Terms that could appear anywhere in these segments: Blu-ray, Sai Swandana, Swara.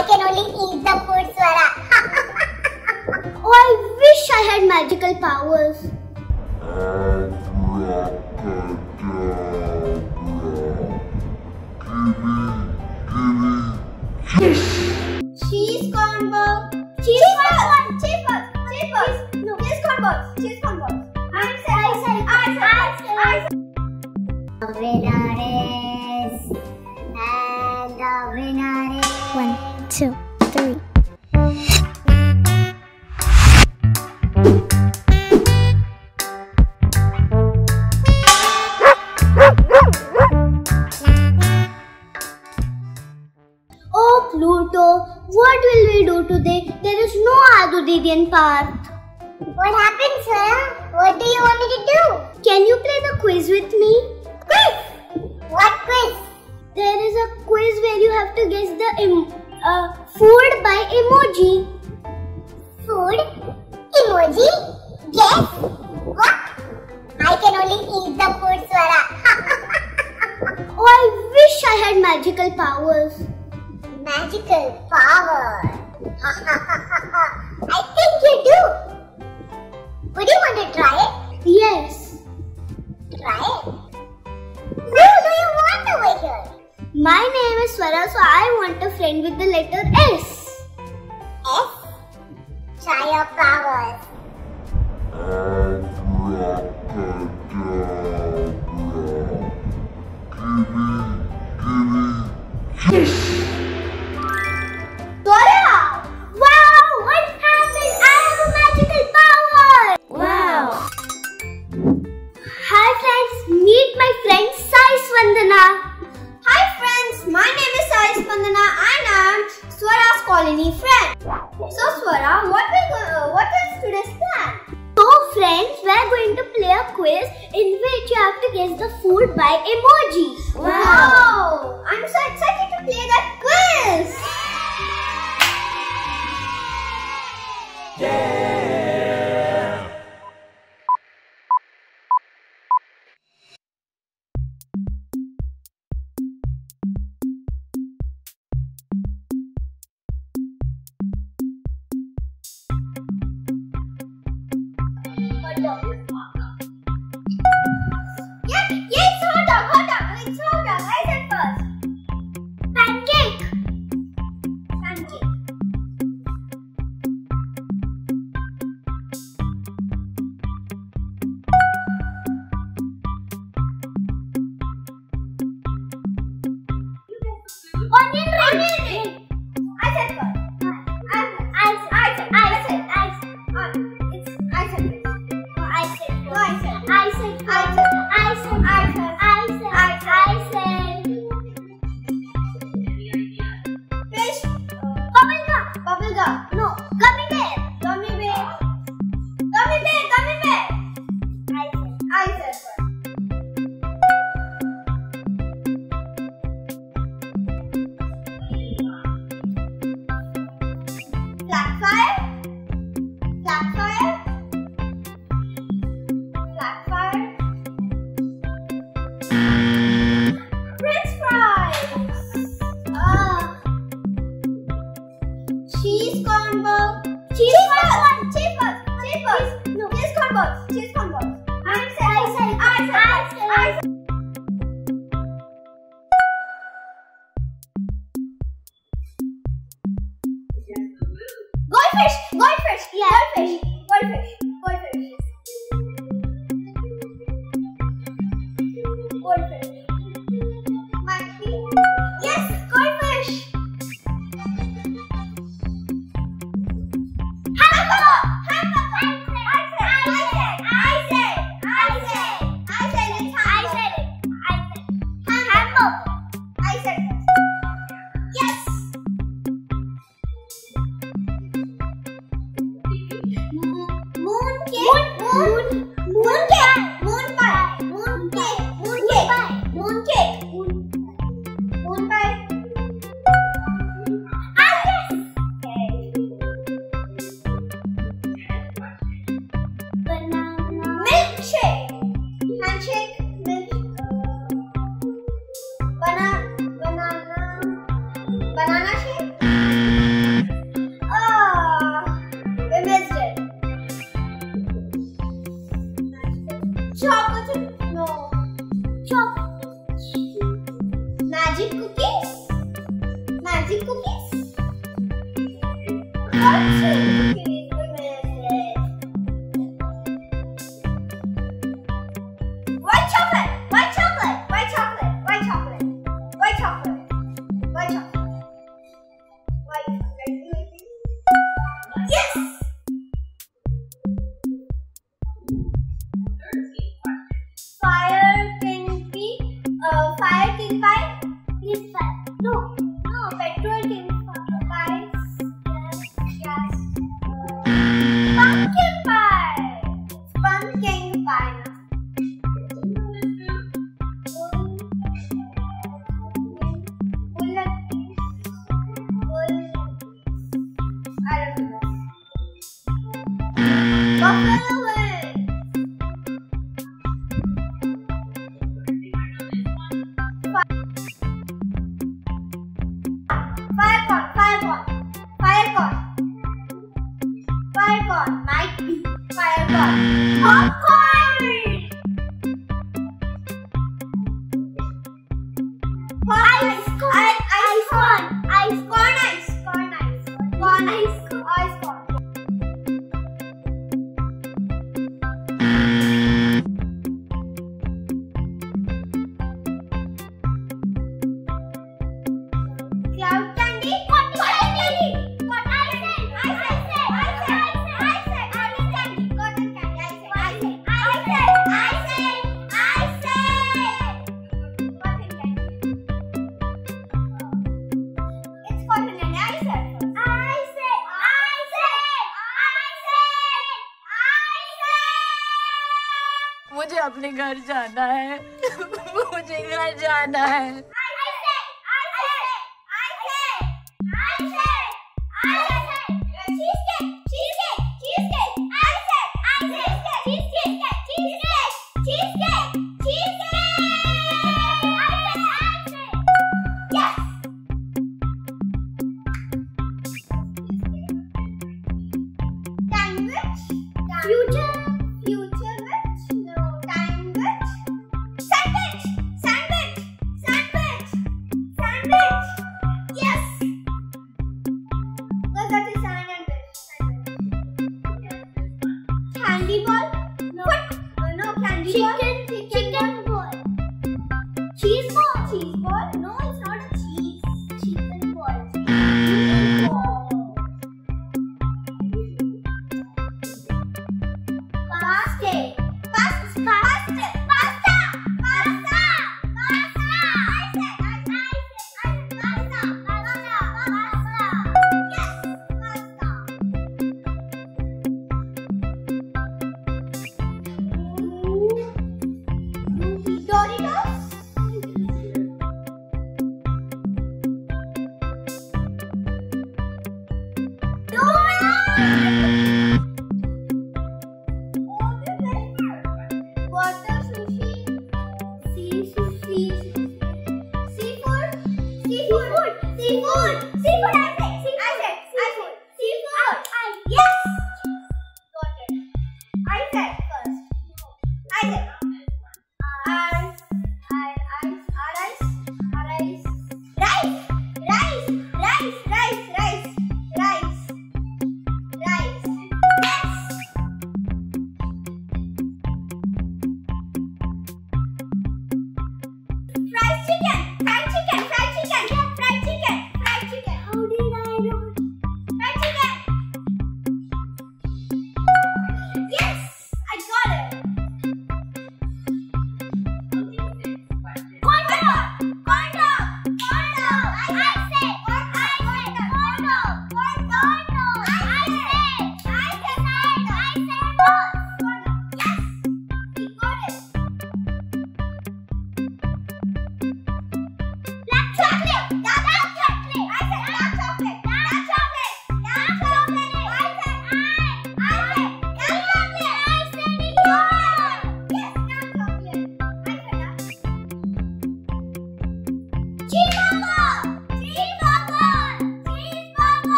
I can only eat the food, Swara. Oh, I wish I had magical powers. Cheese corn box. Cheese corn box. Cheese box. Cheese box. No. Cheese corn box. Cheese corn box. The winner is, and the winner is 1, 2, 3. Oh Pluto, what will we do today? There is no Adudidian path. What happened, Swara? What do you want me to do? Can you play the quiz with me? What quiz? There is a quiz where you have to guess the food by emoji. Food? Emoji? Guess? What? I can only eat the food, Swara. Oh, I wish I had magical powers. Magical power? I think you do. Would you want to try it? Yes. Try it? My name is Swara, so I want a friend with the letter S. S? Try your powers. Swara! Wow! What happened? I have a magical power! Wow! Hi friends, meet my friend Sai Swandana. Hi friends, my name is Sai Swandana and I am Swara's colony friend. So Swara, what is today's plan? So friends, we are going to play a quiz in which you have to guess the food by emoji. Wow! I am so excited to play that quiz! magic cookies? What? I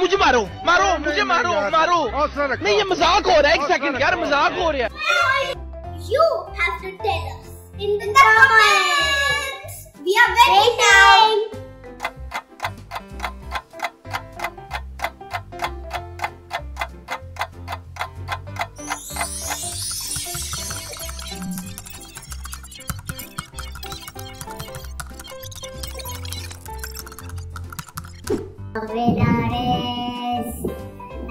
मुझे मारो, मारो मुझे मारो, मारो नहीं, ये मजाक हो रहा है। एक सेकंड यार, मजाक हो रहा है। You have to tell us in the comments. We are waiting. The winner is,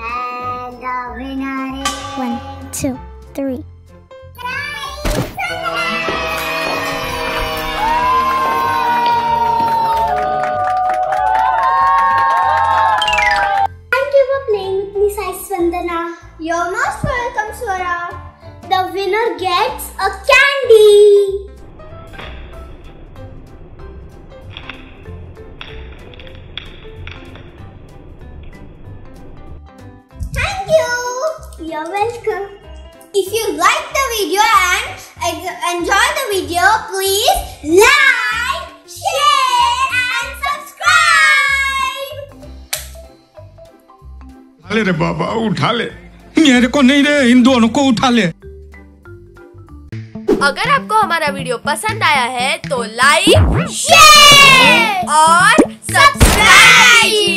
and the winner is 1, 2, 3. Thank you for playing with me, Swandana. You're most welcome, Swara. The winner gets a candy. You're welcome. If you like the video and enjoy the video, please like, share and subscribe. Hale re baba, utha le. Mere ko nahi re, in dono ko utha le. अगर आपको हमारा video पसंद आया है तो like, share और subscribe.